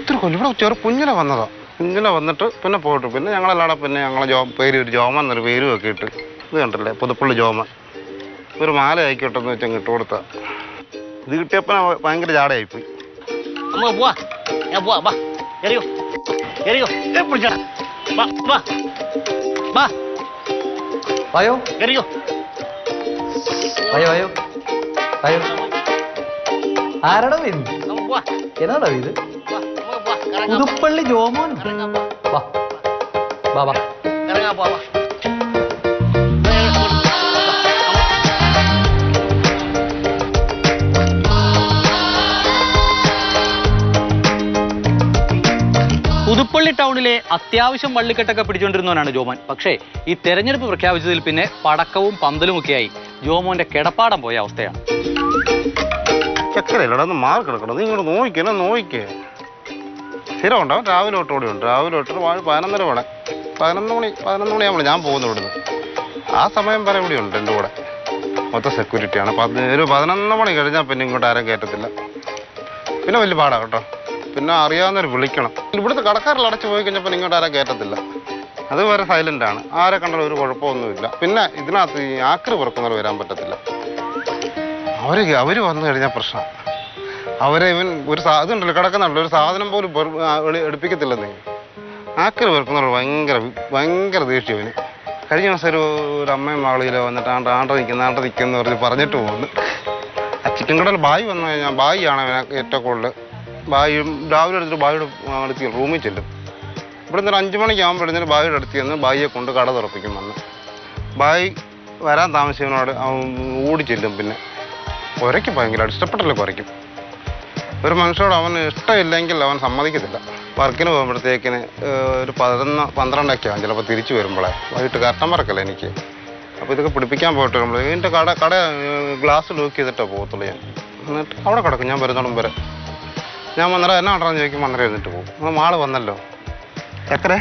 ഒത്തിരി കൊല്ലം ഇവിടെ ചെറു കുഞ്ഞിലെ വന്നതാ. കുഞ്ഞിലെ വന്നിട്ട് പിന്നെ പോയിട്ട് പിന്നെ ഞങ്ങളെല്ലാടെ പിന്നെ ഞങ്ങളെ പേര് ഒരു ജോമ എന്നൊരു പേരും ഒക്കെ ഇട്ട് ഇത് കണ്ടല്ലേ പുതുപ്പള്ളി ജോമ ഒരു മാല ആയിക്കോട്ടെന്ന് വെച്ചാൽ ഇട്ട് കൊടുത്ത ഇത് കിട്ടിയപ്പോ ഭയങ്കര ജാടയായിപ്പോയി. ആരാണോ വരുന്നത്? എന്നാണോ ഇത്? പുതുപ്പള്ളി ജോമോൻ. ബാബാ പുതുപ്പള്ളി ടൗണിലെ അത്യാവശ്യം വള്ളിക്കെട്ടൊക്കെ പിടിച്ചുകൊണ്ടിരുന്നവനാണ് ജോമോൻ. പക്ഷേ ഈ തെരഞ്ഞെടുപ്പ് പ്രഖ്യാപിച്ചതിൽ പിന്നെ പടക്കവും പന്തലുമൊക്കെയായി ജോമോന്റെ കിടപ്പാടം പോയ അവസ്ഥയാണ്. ചക്കരയിലടന്ന് മാറി കിടക്കണം. നീ ഇങ്ങോട്ട് നോക്കിക്കണേ, നോക്കിക്കേ. സ്ഥിരം ഉണ്ടാവും. രാവിലെ തൊട്ട് ഓടി ഉണ്ട്. രാവിലെ തൊട്ട് പതിനൊന്നര വേണം. പതിനൊന്ന് മണിയാകുമ്പോൾ ഞാൻ പോകുന്നു ഇവിടുന്ന്. ആ സമയം വരെ ഇവിടെ ഉണ്ട് എൻ്റെ കൂടെ. മൊത്തം സെക്യൂരിറ്റിയാണ്. ഒരു 11 മണി കഴിഞ്ഞാൽ പിന്നെ ഇങ്ങോട്ട് ആരും കയറ്റത്തില്ല. പിന്നെ വലിയ പാടാണ് കേട്ടോ. പിന്നെ അറിയാവുന്നവർ വിളിക്കണം. ഇവിടുത്തെ കടക്കാരിൽ അടച്ചു പോയി കഴിഞ്ഞാൽ പിന്നെ ഇങ്ങോട്ട് ആരും കയറ്റത്തില്ല. അത് വരെ സൈലൻ്റാണ്. ആരെ കണ്ടാലും ഒരു കുഴപ്പമൊന്നുമില്ല. പിന്നെ ഇതിനകത്ത് ഈ ആക്രി പുറക്കുന്നവർ വരാൻ പറ്റത്തില്ല. അവർ വന്നു കഴിഞ്ഞാൽ പ്രശ്നം. അവരെ ഇവൻ ഒരു ഇതുണ്ടല്ലോ കിടക്കുന്നുണ്ടല്ലോ, ഒരു സാധനം പോലും എടുപ്പിക്കത്തില്ലെന്നേ. ആക്കറി വെറുക്കുന്നവർ ഭയങ്കര ദേഷ്യം ഇവന്. കഴിഞ്ഞ ദിവസം ഒരു അമ്മയും മാളിയിലോ വന്നിട്ട് ആണ്ട നിൽക്കുന്ന പറഞ്ഞിട്ട് പോകുന്നു. ആ ചിക്കൻ കടൽ ബായി വന്നു കഴിഞ്ഞാൽ ബായിയാണ് അവനക്ക് ഏറ്റവും കൂടുതൽ. ബായും രാവിലെ എടുത്തിട്ട് ബായിയുടെ അടുത്ത് റൂമിൽ ചെല്ലും. ഇവിടെ നിന്ന് 5 മണിക്കാകുമ്പോഴത്തേന് ബായിയുടെ അടുത്ത് ചെന്ന് ബായിയെ കൊണ്ട് കട തുറപ്പിക്കും. വന്ന് ബായി വരാൻ താമസിക്കുന്നവനോട് ഓടി ചെല്ലും. പിന്നെ കുരയ്ക്കും, ഭയങ്കര ഇഷ്ടപ്പെട്ടല്ലോ കുരയ്ക്കും. ഒരു മനുഷ്യനോട് അവന് ഇഷ്ടമില്ലെങ്കിൽ അവൻ സമ്മതിക്കത്തില്ല. വർക്കിന് പോകുമ്പോഴത്തേക്കിന് ഒരു 11-12 ആകും ചിലപ്പോൾ തിരിച്ചു വരുമ്പോഴേ. വൈകിട്ട് കസ്റ്റമർക്കല്ലേ എനിക്ക്. അപ്പോൾ ഇതൊക്കെ പിടിപ്പിക്കാൻ പോയിട്ട് വരുമ്പോൾ എൻ്റെ കട ഗ്ലാസ് ലോക്ക് ചെയ്തിട്ടേ പോകത്തുള്ളൂ ഞാൻ. എന്നിട്ട് അവിടെ കിടക്കും ഞാൻ വരുന്നോടും വരെ. ഞാൻ വന്നേരം എന്നാ ഉണ്ടാകുന്ന ചോദിക്കും. വന്നേരം എഴുന്നിട്ട് പോകും. നമ്മൾ മാള് വന്നല്ലോ. എത്ര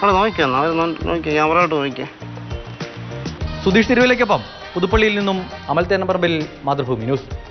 അവിടെ നോക്കിയെന്നാ അവർ നോക്കി ക്യാമറയോട്ട് നോക്കിയേ. സുധീഷ് തിരുവല്ലേക്കൊപ്പം പുതുപ്പള്ളിയിൽ നിന്നും അമൽ തേനപ്പറമ്പിൽ, മാതൃഭൂമി ന്യൂസ്.